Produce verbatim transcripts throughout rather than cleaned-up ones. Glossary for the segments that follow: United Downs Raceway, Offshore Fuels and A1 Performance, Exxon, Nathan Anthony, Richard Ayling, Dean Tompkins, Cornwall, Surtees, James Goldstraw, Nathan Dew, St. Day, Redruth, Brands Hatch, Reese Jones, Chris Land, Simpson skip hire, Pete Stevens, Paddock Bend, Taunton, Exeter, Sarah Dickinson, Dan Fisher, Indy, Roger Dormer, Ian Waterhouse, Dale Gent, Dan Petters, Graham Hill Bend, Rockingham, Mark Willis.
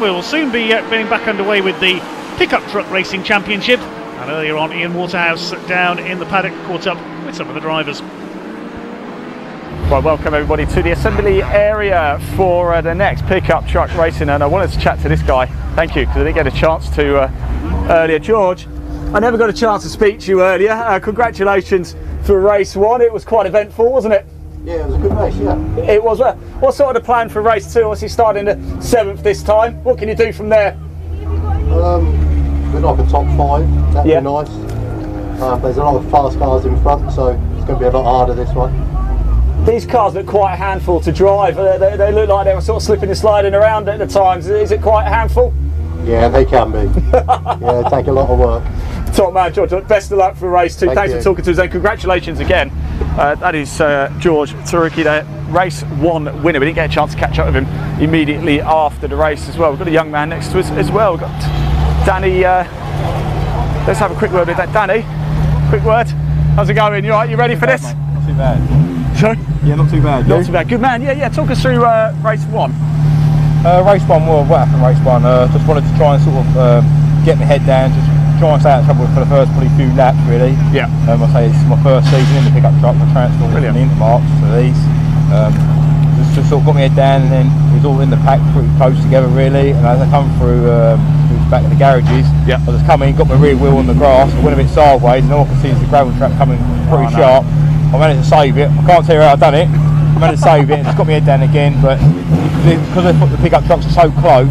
We will soon be uh, getting back underway with the Pickup Truck Racing Championship, and earlier on Ian Waterhouse down in the paddock caught up with some of the drivers. Well, welcome everybody to the assembly area for uh, the next Pickup Truck Racing, and I wanted to chat to this guy, thank you, because I didn't get a chance to uh, earlier. George, I never got a chance to speak to you earlier. Uh, congratulations for race one, it was quite eventful, wasn't it? Yeah, it was a good race, yeah. It was. Uh, what sort of the plan for race two? Obviously starting the seventh this time. What can you do from there? Um, we'd like a top five, that'd yeah. be nice. Uh, there's a lot of fast cars in front, so it's going to be a lot harder this one. These cars look quite a handful to drive. They, they, they look like they were sort of slipping and sliding around at the times. Is it quite a handful? Yeah, they can be. Yeah, take a lot of work. Top man, George. Best of luck for race two. Thank Thanks you. for talking to us, and congratulations again. Uh, that is uh, George Tariki there, race one winner. We didn't get a chance to catch up with him immediately after the race as well. We've got a young man next to us as well. We've got Danny. Uh, let's have a quick word with that. Danny, quick word. How's it going? You all right? You ready for this? Not too bad. Sorry? Yeah, not too bad. Not you? too bad. Good man. Yeah, yeah. Talk us through uh, race one. Uh, race one, well, what happened race one? Uh, just wanted to try and sort of uh, get my head down, just try and stay out of trouble for the first probably few laps, really. Yeah. Um, I say it's my first season in the pickup truck. I transferred from the Intermarks to these. Um, just, just sort of got my head down, and then it was all in the pack pretty close together, really. And as I come through um, back to the garages, yeah. I just come in, got my rear wheel on the grass, I went a bit sideways, and all I could see is the gravel trap coming pretty oh, no. sharp. I managed to save it. I can't tell you how I've done it. I managed to save it. It's got my head down again, but because the pickup trucks are so close,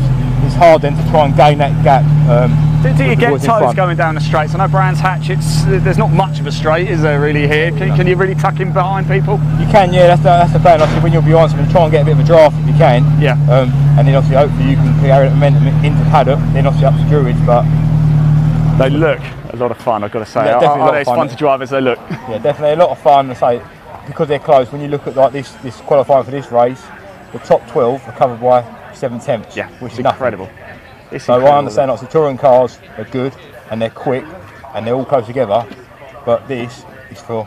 it's hard then to try and gain that gap. Um, do, do you get tired going down the straights? I know Brands Hatch, it's, there's not much of a straight, is there really here? Can, no. can you really tuck in behind people? You can, yeah, that's the, that's the plan. Obviously, when you're behind someone, try and get a bit of a draft if you can. Yeah. Um, and then obviously hopefully you can carry that momentum into paddock, then obviously up to Druids, but... They look a lot of fun, I've got to say. Yeah, definitely I, I, a lot of fun. It's fun to drive as they look. Yeah, definitely a lot of fun, I say, because they're close. When you look at like this, this qualifying for this race, the top twelve are covered by seven tenths, yeah, which is incredible. It's so incredible. I understand like the touring cars are good and they're quick and they're all close together, but this is for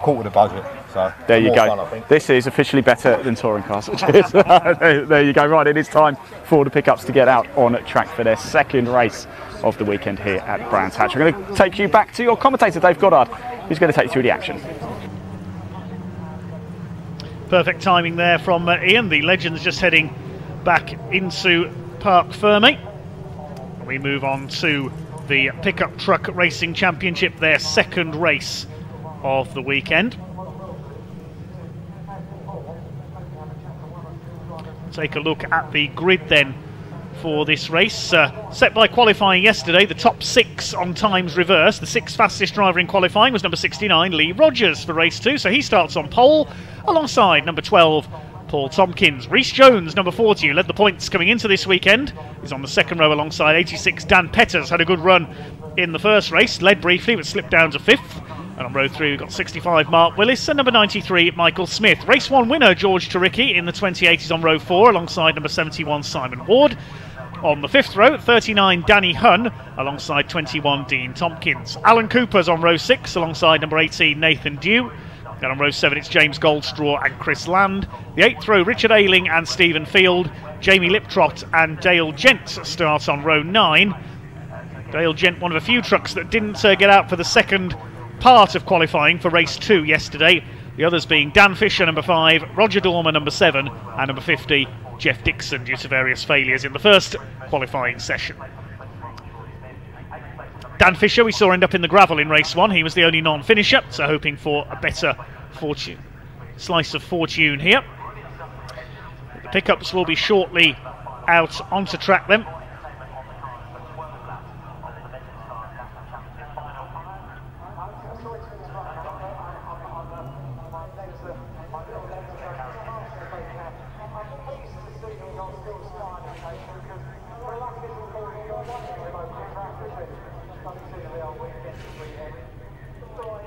quarter the budget. So there you go. Fun, this is officially better than touring cars. there, there you go. Right, it is time for the pickups to get out on track for their second race of the weekend here at Brands Hatch. We're going to take you back to your commentator, Dave Goddard, who's going to take you through the action. Perfect timing there from uh, Ian. The Legends just heading back into Parc Ferme. We move on to the Pickup Truck Racing Championship, their second race of the weekend. Take a look at the grid then for this race. Uh, set by qualifying yesterday, the top six on times reverse. The sixth fastest driver in qualifying was number sixty-nine, Lee Rogers, for race two. So he starts on pole alongside number twelve, Paul Tompkins. Reese Jones, number forty, who led the points coming into this weekend, is on the second row alongside eighty-six, Dan Petters. Had a good run in the first race, led briefly, but slipped down to fifth. And on row three, we've got sixty-five, Mark Willis, and number ninety-three, Michael Smith. Race one winner, George Tariki, in the twenty-eight is on row four, alongside number seventy-one, Simon Ward. On the fifth row, thirty-nine, Danny Hunn, alongside twenty-one, Dean Tompkins. Alan Cooper's on row six, alongside number eighteen, Nathan Dew. Then on row seven, it's James Goldstraw and Chris Land. The eighth row, Richard Ayling and Stephen Field. Jamie Liptrot and Dale Gent start on row nine. Dale Gent, one of a few trucks that didn't uh, get out for the second part of qualifying for race two yesterday, the others being Dan Fisher, number five, Roger Dormer, number seven, and number fifty, Jeff Dixon, due to various failures in the first qualifying session. Dan Fisher we saw end up in the gravel in race one. He was the only non-finisher, so hoping for a better fortune, slice of fortune here. The pickups will be shortly out onto track then.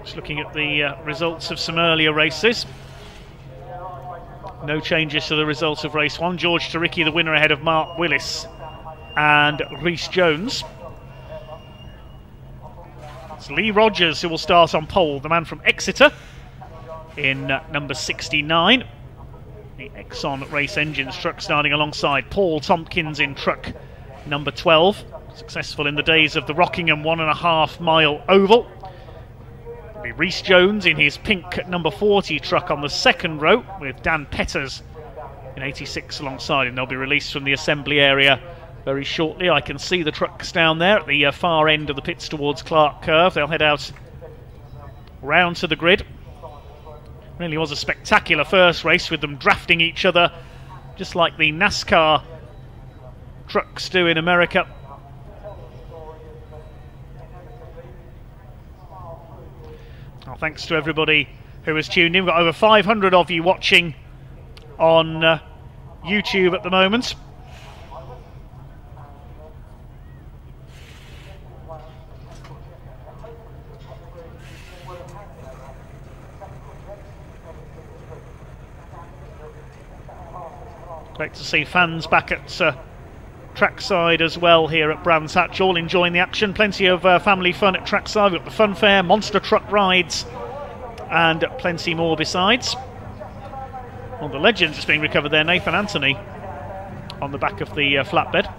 Just looking at the uh, results of some earlier races. No changes to the results of race one. George Tariki the winner ahead of Mark Willis and Reese Jones. It's Lee Rogers who will start on pole, the man from Exeter in uh, number sixty-nine. The Exxon race engines truck starting alongside Paul Tompkins in truck number twelve, successful in the days of the Rockingham one and a half mile oval. It'll be Reese Jones in his pink number forty truck on the second row, with Dan Petters in eighty-six alongside him. They'll be released from the assembly area very shortly. I can see the trucks down there at the uh, far end of the pits towards Clark Curve. They'll head out round to the grid. Really was a spectacular first race, with them drafting each other just like the NASCAR trucks do in America. Well, thanks to everybody who has tuned in. We've got over five hundred of you watching on uh, YouTube at the moment. Great to see fans back at uh, trackside as well here at Brands Hatch, all enjoying the action. Plenty of uh, family fun at trackside. We've got the fun fair, monster truck rides, and plenty more besides. Well, the legends just being recovered there, Nathan Anthony on the back of the uh, flatbed.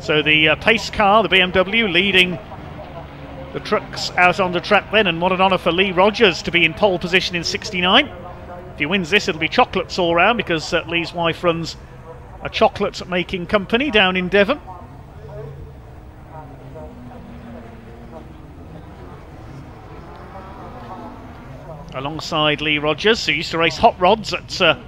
So the uh, pace car, the B M W, leading the trucks out on the track then. And what an honour for Lee Rogers to be in pole position in sixty-nine. If he wins this, it'll be chocolates all round, because uh, Lee's wife runs a chocolate-making company down in Devon. Alongside Lee Rogers, who used to race hot rods at uh,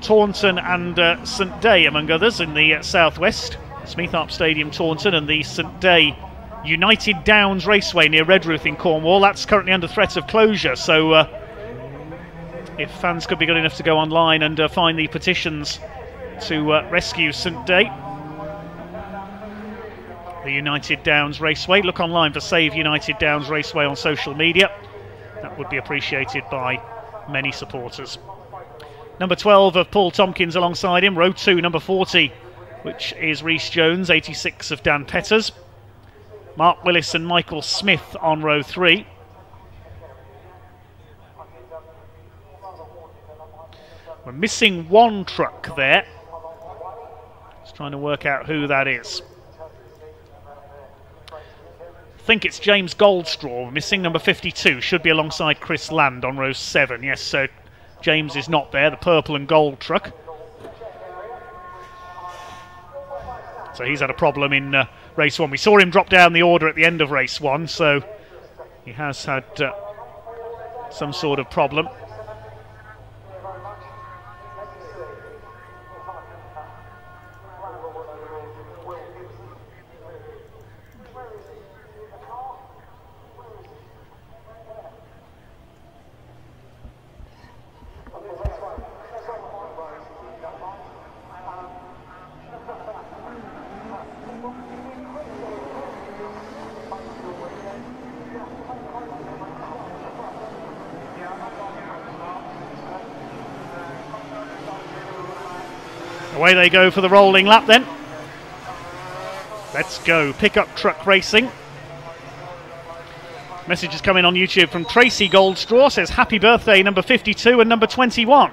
Taunton and uh, Saint Day, among others, in the uh, southwest. Smeatharp Stadium, Taunton, and the Saint Day United Downs Raceway near Redruth in Cornwall. That's currently under threat of closure, so uh, if fans could be good enough to go online and uh, find the petitions to uh, rescue Saint Day, the United Downs Raceway, look online for Save United Downs Raceway on social media. That would be appreciated by many supporters. Number twelve of Paul Tompkins alongside him, row two, number forty, which is Reese Jones, eighty-six of Dan Petters. Mark Willis and Michael Smith on row three. We're missing one truck there. Just trying to work out who that is. I think it's James Goldstraw, missing number fifty-two. Should be alongside Chris Land on row seven. Yes, so James is not there, the purple and gold truck. So he's had a problem in uh, race one. We saw him drop down the order at the end of race one, so he has had uh, some sort of problem. Away they go for the rolling lap then. Let's go. Pickup Truck Racing. Message has come in on YouTube from Tracy Goldstraw. Says happy birthday number fifty-two and number twenty-one.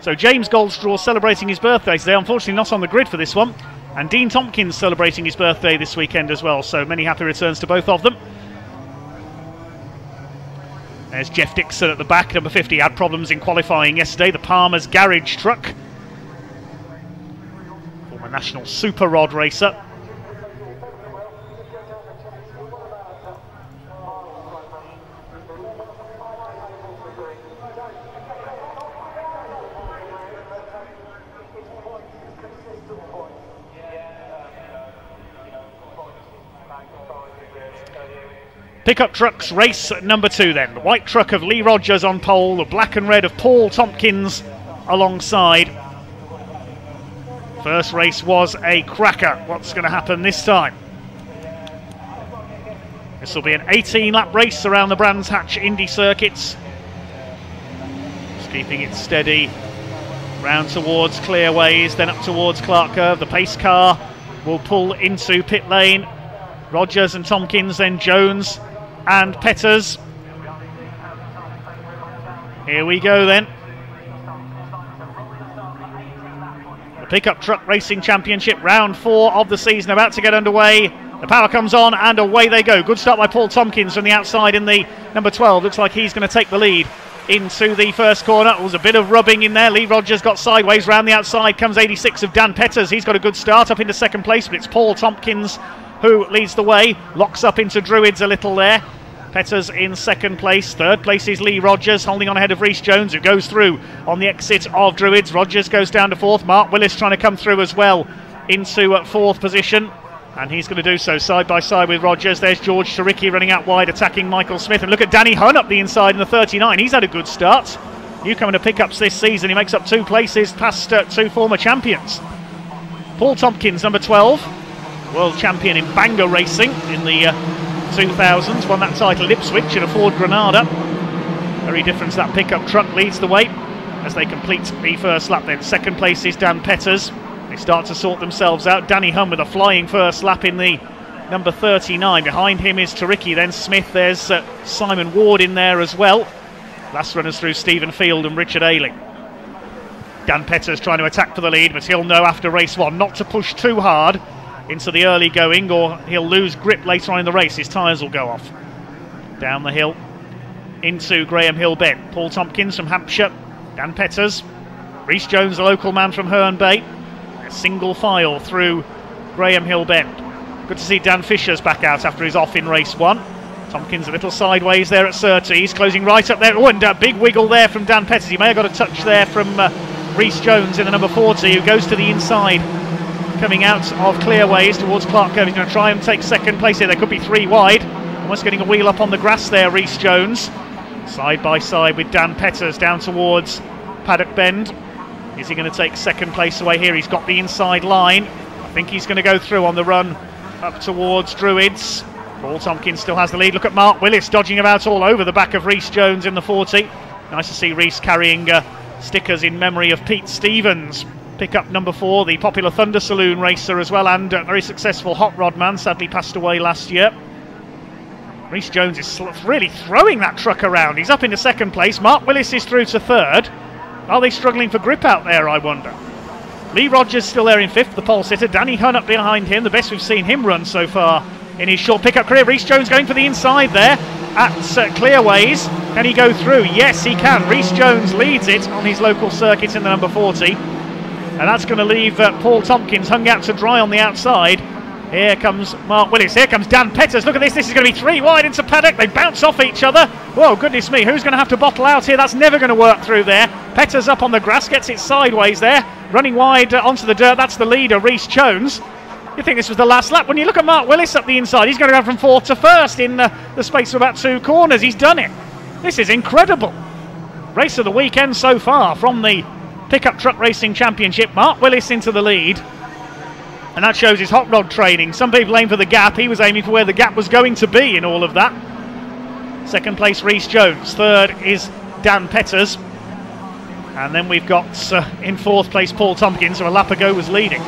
So James Goldstraw celebrating his birthday today. Unfortunately not on the grid for this one. And Dean Tompkins celebrating his birthday this weekend as well. So many happy returns to both of them. There's Jeff Dixon at the back. Number fifty had problems in qualifying yesterday. The Palmer's Garage truck. National Super Rod racer. Pickup Trucks race number two then. The white truck of Lee Rogers on pole, the black and red of Paul Tompkins alongside. First race was a cracker. What's going to happen this time? This will be an eighteen lap race around the Brands Hatch Indy circuits. Just keeping it steady round towards Clearways, then up towards Clark Curve. The pace car will pull into pit lane. Rogers and Tompkins, then Jones and Petters. Here we go then. The Pickup Truck Racing Championship, round four of the season, about to get underway. The power comes on and away they go. Good start by Paul Tompkins from the outside in the number twelve. Looks like he's going to take the lead into the first corner. It was a bit of rubbing in there. Lee Rogers got sideways. Round the outside comes eighty-six of Dan Petters. He's got a good start up into second place, but it's Paul Tompkins who leads the way. Locks up into Druids a little there. Petters in second place. Third place is Lee Rogers, holding on ahead of Reese Jones, who goes through on the exit of Druids. Rogers goes down to fourth. Mark Willis trying to come through as well into fourth position, and he's going to do so side by side with Rogers. There's George Tariki running out wide, attacking Michael Smith. And look at Danny Hunn up the inside in the thirty-nine. He's had a good start. Newcomer to pickups this season. He makes up two places past uh, two former champions. Paul Tompkins, number twelve, world champion in Bangor racing in the uh, two thousands. Won that title at Ipswich in a Ford Granada. Very different to that pickup truck. Leads the way as they complete the first lap then. Second place is Dan Petters. They start to sort themselves out. Danny Hunn with a flying first lap in the number thirty-nine. Behind him is Tariki, then Smith. There's uh, Simon Ward in there as well. Last runners through Stephen Field and Richard Ayling. Dan Petters trying to attack for the lead, but he'll know after race one not to push too hard into the early going, or he'll lose grip later on in the race. His tyres will go off. Down the hill into Graham Hill Bend. Paul Tompkins from Hampshire. Dan Petters. Reese Jones, the local man from Herne Bay. Single file through Graham Hill Bend. Good to see Dan Fisher's back out after he's off in race one. Tompkins a little sideways there at Surtees, closing right up there. Oh, and a big wiggle there from Dan Petters. He may have got a touch there from uh, Reese Jones in the number forty, who goes to the inside, coming out of Clearways towards Clark Curve. He's going to try and take second place here. There could be three wide. Almost getting a wheel up on the grass there, Reese Jones. Side by side with Dan Petters down towards Paddock Bend. Is he going to take second place away here? He's got the inside line. I think he's going to go through on the run up towards Druids. Paul Tompkins still has the lead. Look at Mark Willis dodging about all over the back of Reese Jones in the forty. Nice to see Reese carrying uh, stickers in memory of Pete Stevens. Pick up number four, the popular Thunder Saloon racer as well, and a very successful hot rod man, sadly passed away last year. Reese Jones is really throwing that truck around. He's up into second place. Mark Willis is through to third. Are they struggling for grip out there, I wonder? Lee Rogers still there in fifth, the pole sitter. Danny Hunn up behind him, the best we've seen him run so far in his short pickup career. Reese Jones going for the inside there at uh, Clearways. Can he go through? Yes, he can. Reese Jones leads it on his local circuit in the number forty. And that's going to leave uh, Paul Tompkins hung out to dry on the outside. Here comes Mark Willis. Here comes Dan Petters. Look at this. This is going to be three wide into Paddock. They bounce off each other. Whoa, goodness me. Who's going to have to bottle out here? That's never going to work through there. Petters up on the grass. Gets it sideways there. Running wide onto the dirt. That's the leader, Reese Jones. You'd think this was the last lap. When you look at Mark Willis up the inside, he's going to go from fourth to first in the, the space of about two corners. He's done it. This is incredible. Race of the weekend so far from the Pickup Truck Racing Championship. Mark Willis into the lead. And that shows his hot rod training. Some people aim for the gap. He was aiming for where the gap was going to be in all of that. Second place, Reese Jones. Third is Dan Petters. And then we've got uh, in fourth place, Paul Tompkins, who a lap ago was leading.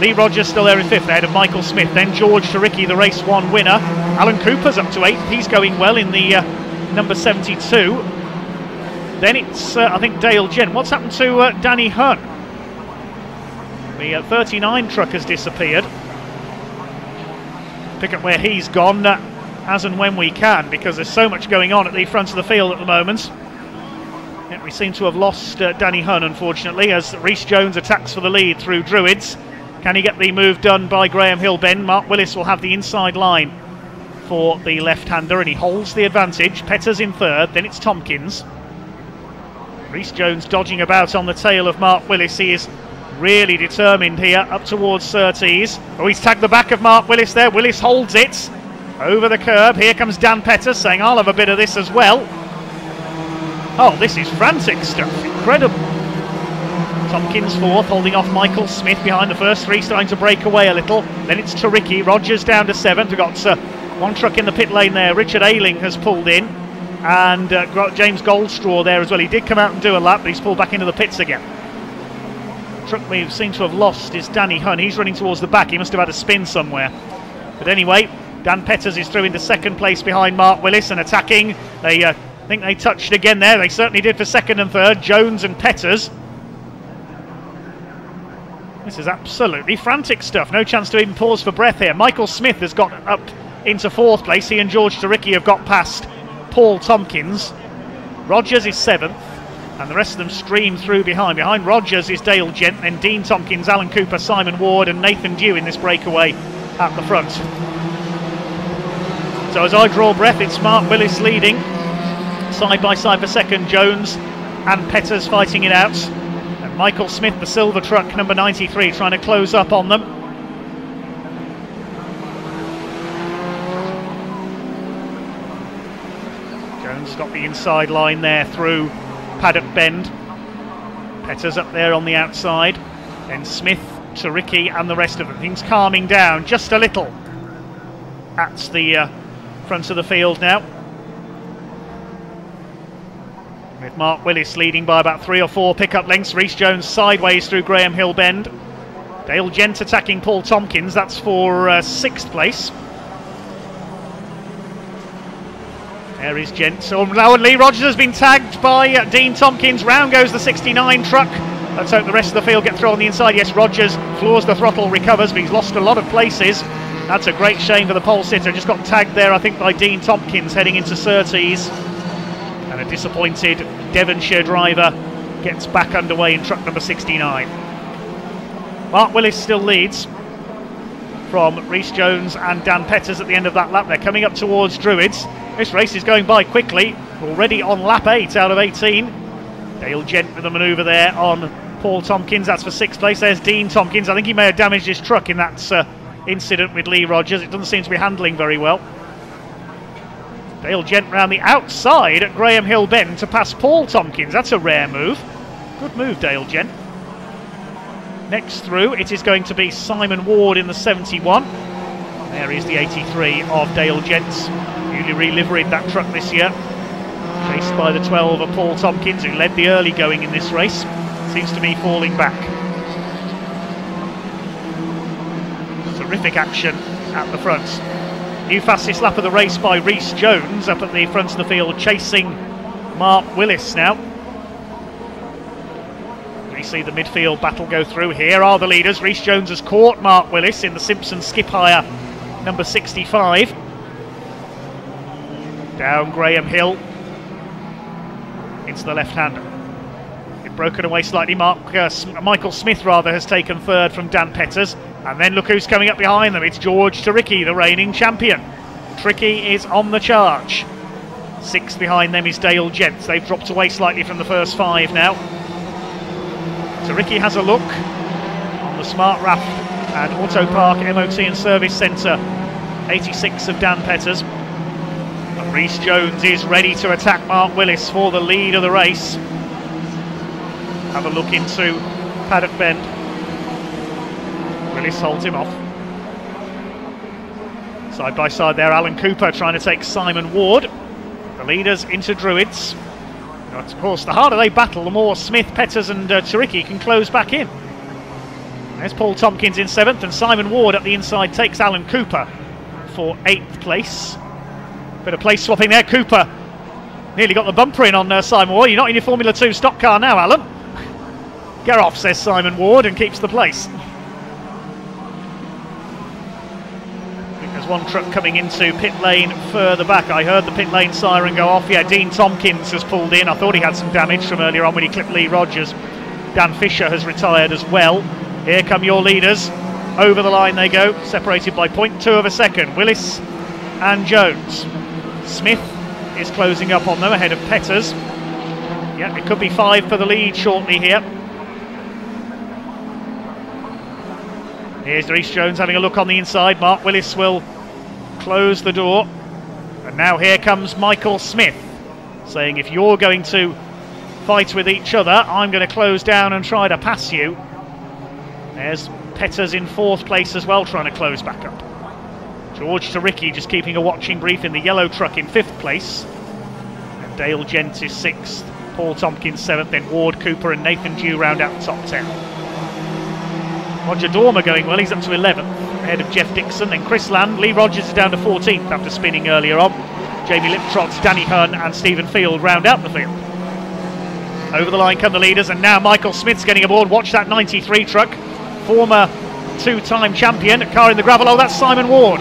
Lee Rogers still there in fifth, ahead of Michael Smith. Then George Tariki, the race one winner. Alan Cooper's up to eighth. He's going well in the uh, number seventy-two. Then it's, uh, I think, Dale Gent. What's happened to uh, Danny Hunn? The uh, thirty-nine truck has disappeared. Pick up where he's gone uh, as and when we can, because there's so much going on at the front of the field at the moment. Yeah, we seem to have lost uh, Danny Hunn, unfortunately, as Reese Jones attacks for the lead through Druids. Can he get the move done by Graham Hill Bend? Mark Willis will have the inside line for the left-hander, and he holds the advantage. Petters in third, then it's Tompkins. Reese Jones dodging about on the tail of Mark Willis. He is really determined here up towards Surtees. Oh, he's tagged the back of Mark Willis there. Willis holds it over the curb. Here comes Dan Petters saying, I'll have a bit of this as well. Oh, this is frantic stuff. Incredible. Tompkins fourth, holding off Michael Smith behind the first three, starting to break away a little. Then it's Tariki. Rogers down to seventh. We've got uh, one truck in the pit lane there. Richard Ayling has pulled in. And uh, James Goldstraw there as well. He did come out and do a lap, but he's pulled back into the pits again. truck we seem to have lost is Danny Hunn. He's running towards the back. He must have had a spin somewhere. But anyway, Dan Petters is through into second place behind Mark Willis and attacking. They uh, think they touched again there. They certainly did for second and third, Jones and Petters. This is absolutely frantic stuff. No chance to even pause for breath here. Michael Smith has got up into fourth place. He and George Tariki have got past Paul Tompkins. Rogers is seventh, and the rest of them stream through behind. Behind Rogers is Dale Gent, then Dean Tompkins, Alan Cooper, Simon Ward and Nathan Dew in this breakaway at the front. So as I draw breath, it's Mark Willis leading, side by side for second, Jones and Petters fighting it out. And Michael Smith, the silver truck, number ninety-three, trying to close up on them. Jones got the inside line there through Paddock Bend. Petters up there on the outside. Then Smith, Tariki and the rest of them. Things calming down just a little at the uh, front of the field now, with Mark Willis leading by about three or four pickup lengths. Reese Jones sideways through Graham Hill Bend. Dale Gent attacking Paul Tompkins. That's for uh, sixth place. There is Gent. So now Lee Rogers has been tagged by uh, Dean Tompkins. Round goes the sixty-nine truck. Let's hope the rest of the field get through on the inside. Yes, Rogers floors the throttle, recovers, but he's lost a lot of places. That's a great shame for the pole sitter. Just got tagged there, I think, by Dean Tompkins heading into Surtees. And a disappointed Devonshire driver gets back underway in truck number sixty-nine. Mark Willis still leads from Reese Jones and Dan Petters at the end of that lap. They're coming up towards Druids. This race is going by quickly, already on lap eight out of eighteen. Dale Gent with the manoeuvre there on Paul Tompkins. That's for sixth place. There's Dean Tompkins. I think he may have damaged his truck in that uh, incident with Lee Rogers. It doesn't seem to be handling very well. Dale Gent round the outside at Graham Hill Bend to pass Paul Tompkins. That's a rare move. Good move, Dale Gent. Next through, it is going to be Simon Ward in the seventy-one. There is the eighty-three of Dale Gent's. Newly reliveried that truck this year. Chased by the twelve of Paul Tompkins, who led the early going in this race. Seems to be falling back. Terrific action at the front. New fastest lap of the race by Reese Jones up at the front of the field, chasing Mark Willis now. We see the midfield battle go through. Here are the leaders. Reese Jones has caught Mark Willis in the Simpson skip hire number sixty-five. Down Graham Hill into the left-hander. It's broken away slightly. Mark, uh, Michael Smith rather has taken third from Dan Petters, and then look who's coming up behind them. It's George Tariki, the reigning champion. Tariki is on the charge. Sixth behind them is Dale Gent. They've dropped away slightly from the first five now. Tariki has a look on the Smart Raft and Auto Park M O T and Service Centre eighty-six of Dan Petters. Reese Jones is ready to attack Mark Willis for the lead of the race. Have a look into Paddock Bend. Willis holds him off. Side by side there, Alan Cooper trying to take Simon Ward. The leaders into Druids. Now, of course, the harder they battle, the more Smith, Petters and uh, Tariki can close back in. There's Paul Tompkins in seventh, and Simon Ward at the inside takes Alan Cooper for eighth place. Bit of place swapping there. Cooper nearly got the bumper in on uh, Simon Ward. You're not in your Formula two stock car now, Alan. Get off, says Simon Ward, and keeps the place. I think there's one truck coming into pit lane further back. I heard the pit lane siren go off. Yeah, Dean Tompkins has pulled in. I thought he had some damage from earlier on when he clipped Lee Rogers. Dan Fisher has retired as well. Here come your leaders. Over the line they go, separated by point two of a second. Willis and Jones. Smith is closing up on them ahead of Petters. Yeah, it could be five for the lead shortly here. Here's Reese Jones having a look on the inside. Mark Willis will close the door. And now here comes Michael Smith, saying, if you're going to fight with each other, I'm going to close down and try to pass you. There's Petters in fourth place as well, trying to close back up. George Tariki just keeping a watching brief in the yellow truck in fifth place. And Dale Gent is sixth, Paul Tompkins seventh, then Ward, Cooper and Nathan Dew round out the top ten. Roger Dormer going well, he's up to eleventh, ahead of Jeff Dixon, then Chris Land. Lee Rogers is down to fourteenth after spinning earlier on. Jamie Liptrot, Danny Hunn and Stephen Field round out the field. Over the line come the leaders, and now Michael Smith's getting aboard. Watch that ninety-three truck, former two-time champion, car in the gravel. Oh, that's Simon Ward,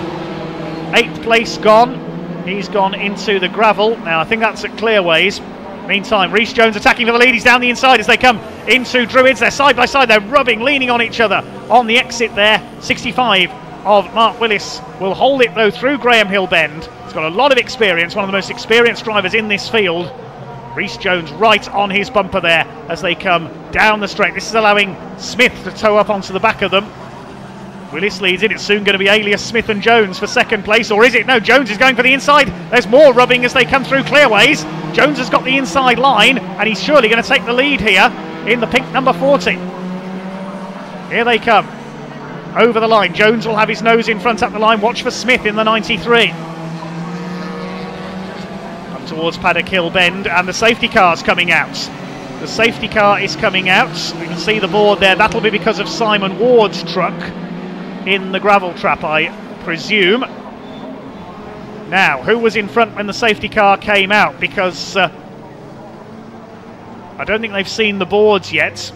eighth place gone. He's gone into the gravel. Now I think that's at Clearways. Meantime, Reese Jones attacking for the lead. He's down the inside as they come into Druids. They're side by side. They're rubbing, leaning on each other on the exit there. sixty-five of Mark Willis will hold it, though, through Graham Hill Bend. He's got a lot of experience, one of the most experienced drivers in this field. Reese Jones right on his bumper there as they come down the straight. This is allowing Smith to tow up onto the back of them. Willis leads it. It's soon going to be Alias, Smith and Jones for second place, or is it? No, Jones is going for the inside. There's more rubbing as they come through Clearways. Jones has got the inside line, and he's surely going to take the lead here in the pink number forty. Here they come. Over the line. Jones will have his nose in front up the line. Watch for Smith in the ninety-three. Come towards Paddock Hill Bend, and the safety car's coming out. The safety car is coming out. We can see the board there. That'll be because of Simon Ward's truck in the gravel trap, I presume. Now, who was in front when the safety car came out? Because uh, I don't think they've seen the boards yet.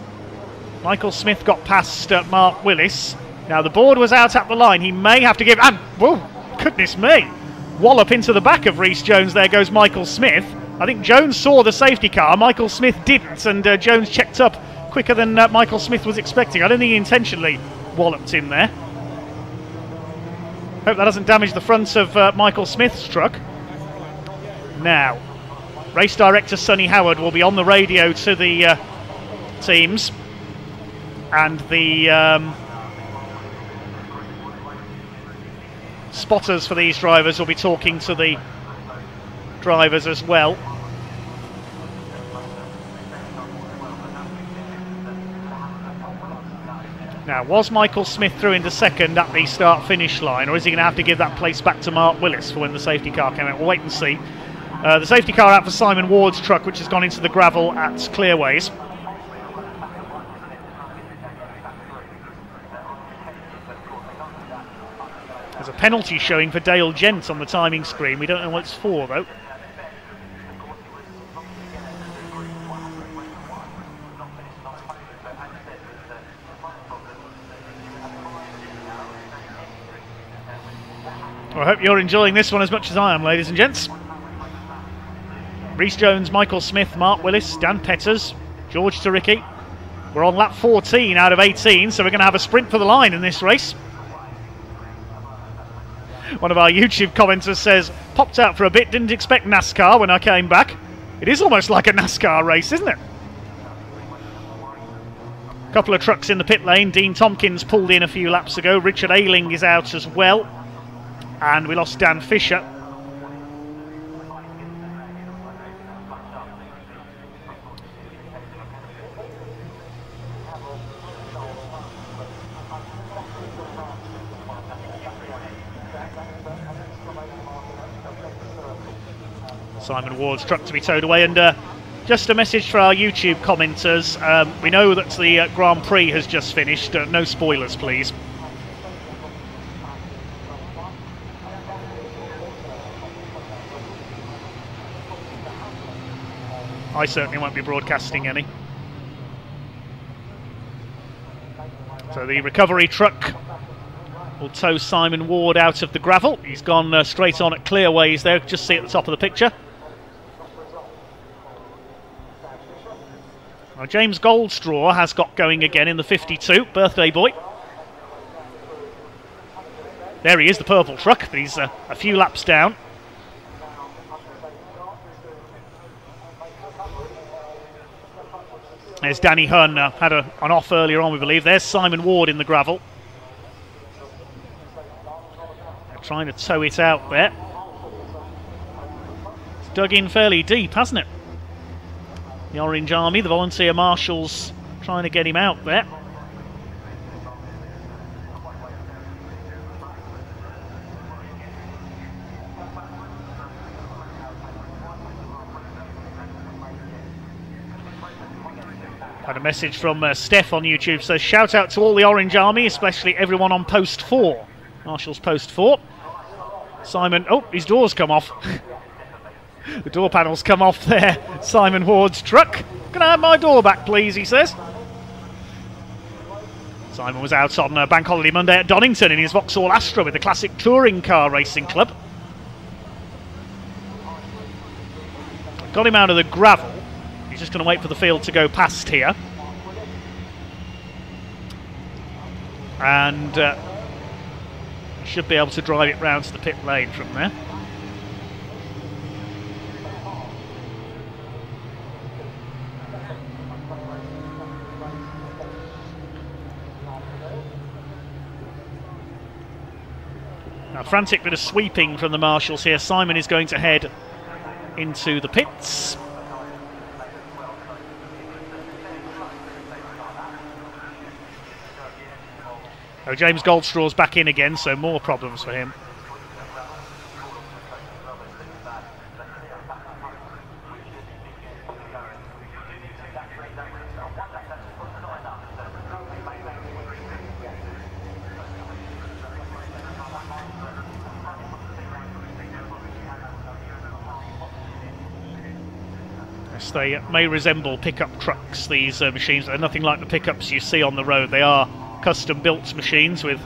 Michael Smith got past uh, Mark Willis. Now, the board was out up the line. He may have to give... And, whoa, goodness me. Wallop into the back of Reese Jones. There goes Michael Smith. I think Jones saw the safety car. Michael Smith didn't, and uh, Jones checked up quicker than uh, Michael Smith was expecting. I don't think he intentionally walloped him there. Hope that doesn't damage the front of uh, Michael Smith's truck. Now, race director Sonny Howard will be on the radio to the uh, teams, and the um, spotters for these drivers will be talking to the drivers as well. Now, was Michael Smith through into second at the start-finish line, or is he going to have to give that place back to Mark Willis for when the safety car came out? We'll wait and see. Uh, the safety car out for Simon Ward's truck, which has gone into the gravel at Clearways. There's a penalty showing for Dale Gent on the timing screen. We don't know what it's for, though. I hope you're enjoying this one as much as I am, ladies and gents. Reese Jones, Michael Smith, Mark Willis, Dan Petters, George Tariki. We're on lap fourteen out of eighteen, so we're going to have a sprint for the line in this race. One of our YouTube commenters says, popped out for a bit, didn't expect NASCAR when I came back. It is almost like a NASCAR race, isn't it? A couple of trucks in the pit lane. Dean Tompkins pulled in a few laps ago. Richard Ayling is out as well. And we lost Dan Fisher. Simon Ward's truck to be towed away. And uh, just a message for our YouTube commenters. Um, we know that the uh, Grand Prix has just finished. Uh, no spoilers, please. I certainly won't be broadcasting any. So the recovery truck will tow Simon Ward out of the gravel. He's gone uh, straight on at Clearways there. Just see at the top of the picture. Now James Goldstraw has got going again in the fifty-two. Birthday boy. There he is, the purple truck. But he's uh, a few laps down. There's Danny Hunn, uh, had a, an off earlier on, we believe. There's Simon Ward in the gravel. They're trying to tow it out there. It's dug in fairly deep, hasn't it? The Orange Army, the volunteer marshals, trying to get him out there. Had a message from uh, Steph on YouTube, says shout out to all the Orange Army, especially everyone on post four. Marshall's post four. Simon, oh, his door's come off. The door panel's come off there. Simon Ward's truck. Can I have my door back, please, he says. Simon was out on uh, Bank Holiday Monday at Donington in his Vauxhall Astra with the Classic Touring Car Racing Club. Got him out of the gravel. He's just going to wait for the field to go past here. And uh, should be able to drive it round to the pit lane from there. Now, frantic bit of sweeping from the marshals here. Simon is going to head into the pits. Oh, James Goldstraw's back in again, so more problems for him. They may resemble pickup trucks, these uh, machines. They're nothing like the pickups you see on the road. They are custom-built machines with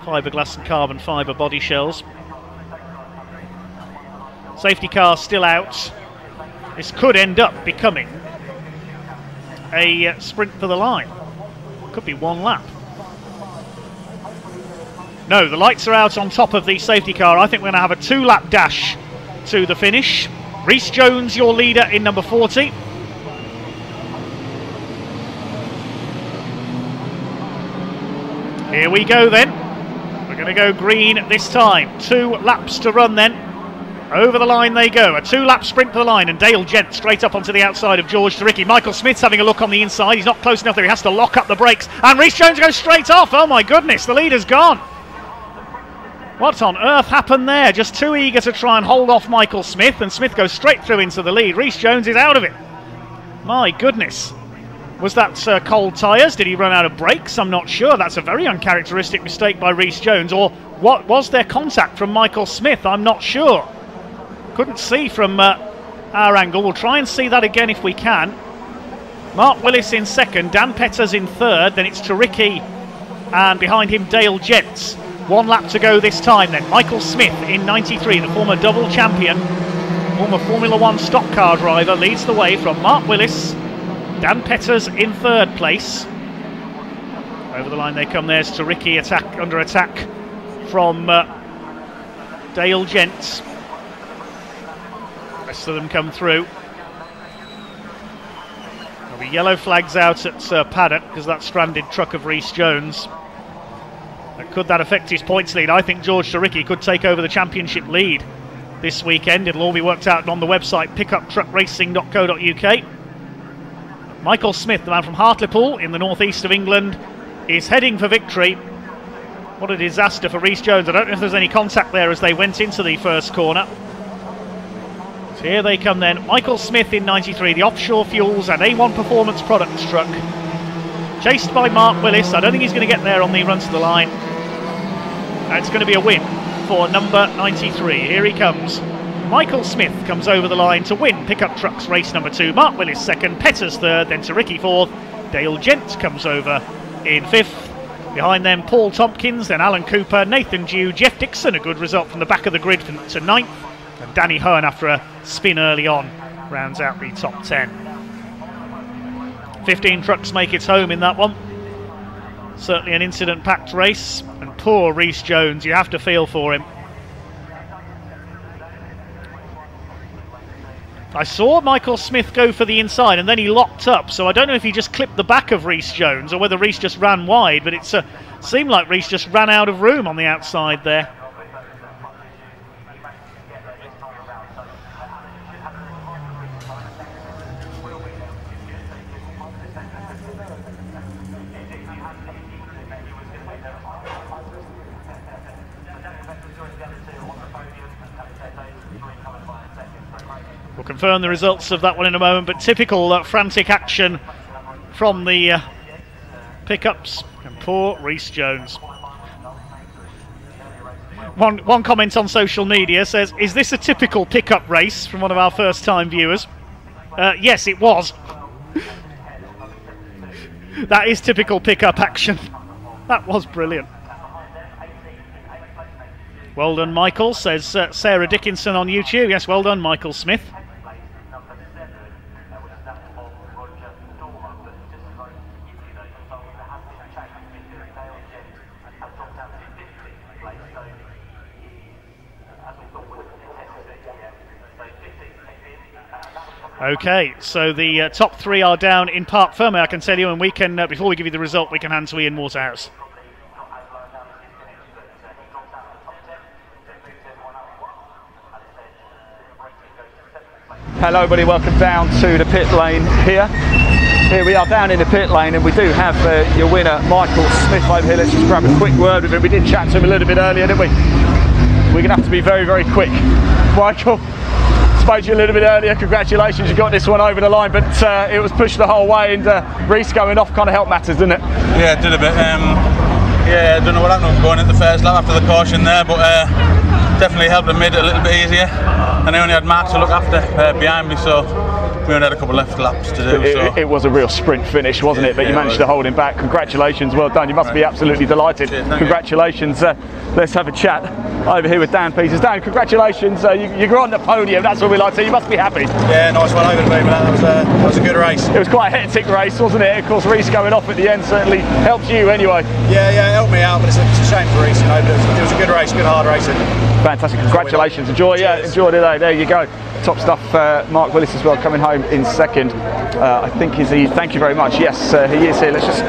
fiberglass and carbon fiber body shells. Safety car still out. This could end up becoming a uh, sprint for the line. Could be one lap. No, the lights are out on top of the safety car. I think we're going to have a two-lap dash to the finish. Reese Jones, your leader in number forty. Here we go then. We're going to go green this time. Two laps to run then. Over the line they go. A two-lap sprint for the line, and Dale Gent straight up onto the outside of George Tariki. Michael Smith's having a look on the inside. He's not close enough there. He has to lock up the brakes. And Reese Jones goes straight off. Oh my goodness, the leader's gone. What on earth happened there? Just too eager to try and hold off Michael Smith, and Smith goes straight through into the lead. Reese Jones is out of it. My goodness. Was that uh, cold tyres? Did he run out of brakes? I'm not sure. That's a very uncharacteristic mistake by Reese Jones. Or what was there contact from Michael Smith? I'm not sure. Couldn't see from uh, our angle. We'll try and see that again if we can. Mark Willis in second, Dan Petters in third, then it's Tariki and behind him Dale Gent. One lap to go this time then. Michael Smith in ninety-three, the former double champion, former Formula One stock car driver, leads the way from Mark Willis. Dan Petters in third place. Over the line they come. There's Tariki attack, under attack from uh, Dale Gent. The rest of them come through. There'll be yellow flags out at Sir Paddock because that stranded truck of Reese Jones. Could that affect his points lead? I think George Tariki could take over the championship lead this weekend. It'll all be worked out on the website pickup truck racing dot co dot U K. Michael Smith, the man from Hartlepool in the northeast of England, is heading for victory. What a disaster for Reese Jones. I don't know if there's any contact there as they went into the first corner. So here they come then. Michael Smith in ninety-three, the Offshore Fuels and A one Performance Products truck. Chased by Mark Willis. I don't think he's going to get there on the run to the line. It's going to be a win for number ninety-three. Here he comes. Michael Smith comes over the line to win pickup trucks race number two. Mark Willis second, Petters third, then Tariki fourth. Dale Gent comes over in fifth. Behind them, Paul Tompkins, then Alan Cooper, Nathan Dew, Jeff Dixon. A good result from the back of the grid to ninth. And Danny Hunn, after a spin early on, rounds out the top ten. fifteen trucks make its home in that one. Certainly an incident-packed race, and poor Reese Jones, you have to feel for him. I saw Michael Smith go for the inside and then he locked up, so I don't know if he just clipped the back of Reese Jones or whether Reese just ran wide, but it uh, seemed like Reese just ran out of room on the outside there. We'll confirm the results of that one in a moment, but typical uh, frantic action from the uh, pickups, and poor Reese Jones. One, one comment on social media says, is this a typical pickup race, from one of our first time viewers? Uh, yes, it was. That is typical pickup action. That was brilliant. Well done, Michael, says uh, Sarah Dickinson on YouTube. Yes, well done, Michael Smith. Okay, so the uh, top three are down in Parc Ferme, I can tell you, and we can, uh, before we give you the result, we can hand to Ian Waterhouse. Hello everybody, welcome down to the pit lane here. Here we are down in the pit lane, and we do have uh, your winner, Michael Smith, over here. Let's just grab a quick word with him. We did chat to him a little bit earlier, didn't we? We're going to have to be very, very quick. Michael, spoke to you a little bit earlier, congratulations, you got this one over the line, but uh, it was pushed the whole way, and uh, Reese going off kind of helped matters, didn't it? Yeah, it did a bit. Um, yeah, I don't know what happened going into the first lap after the caution there, but uh, definitely helped and made it a little bit easier, and I only had Mark to look after uh, behind me, so we only had a couple left laps to do. It, so. it, it was a real sprint finish, wasn't yeah, it, but yeah, you managed to hold him back. Congratulations, well done, you must right. be absolutely delighted. Yeah, congratulations. Uh, let's have a chat over here with Dan Petters. Dan, congratulations, uh, you, you're on the podium, that's what we like to, so you must be happy. Yeah, nice one over, mate, that was, uh, that was a good race. It was quite a hectic race, wasn't it? Of course, Reese going off at the end certainly helped you anyway. Yeah, yeah, it helped me out, but it's a, it's a shame for Reese, you know, but it was, it was a good race, good hard racing. Fantastic, congratulations, enjoy, yeah, enjoy today, there you go. Top stuff, uh, Mark Willis as well, coming home in second. Uh, I think he's he, thank you very much, yes, uh, he is here, let's just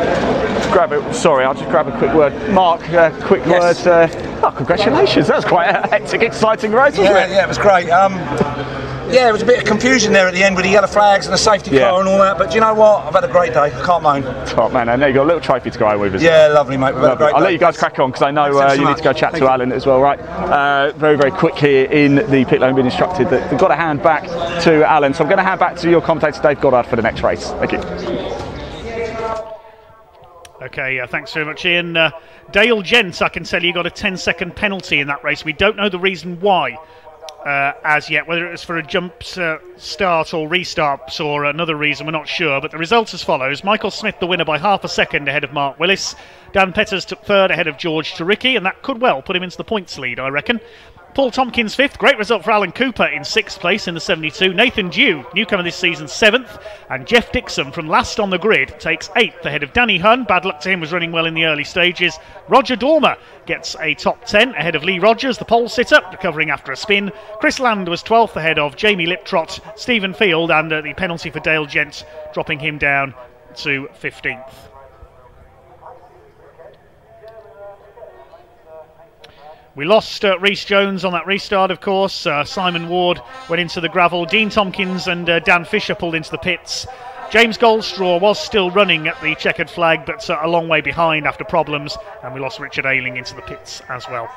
grab it, sorry, I'll just grab a quick word. Mark, uh, quick yes. word. Uh, oh, congratulations, that was quite a hectic, exciting race, wasn't yeah, it? Yeah, it was great. Um, yeah, it was a bit of confusion there at the end with the yellow flags and the safety yeah. car and all that, but do you know what? I've had a great day, I can't moan. Top man, and there you got a little trophy to go home with us. Yeah, lovely, mate, we've lovely. had a great I'll day. Let you guys crack on, because I know uh, so you much. need to go chat Thank to you. Alan as well, right? Uh, very, very quick here in the pit lane, being instructed that they've got to hand back to Alan, so I'm going to hand back to your commentator, Dave Goddard, for the next race. Thank you. Okay, uh, thanks very much, Ian. Uh, Dale Gent, I can tell you, got a ten second penalty in that race. We don't know the reason why uh, as yet, whether it was for a jump uh, start or restarts or another reason, we're not sure. But the results as follows. Michael Smith, the winner by half a second ahead of Mark Willis. Dan Petters took third ahead of George Tariki, and that could well put him into the points lead, I reckon. Paul Tompkins fifth, great result for Alan Cooper in sixth place in the seventy-two. Nathan Dew, newcomer this season, seventh. And Jeff Dixon from last on the grid takes eighth ahead of Danny Hunn. Bad luck to him, was running well in the early stages. Roger Dormer gets a top ten ahead of Lee Rogers, the pole sitter, recovering after a spin. Chris Land was twelfth ahead of Jamie Liptrot, Stephen Field, and uh, the penalty for Dale Gent dropping him down to fifteenth. We lost uh, Reese Jones on that restart, of course. Uh, Simon Ward went into the gravel. Dean Tompkins and uh, Dan Fisher pulled into the pits. James Goldstraw was still running at the checkered flag, but uh, a long way behind after problems. And we lost Richard Ayling into the pits as well.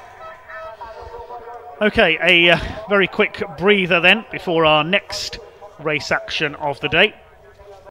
Okay, a uh, very quick breather then before our next race action of the day.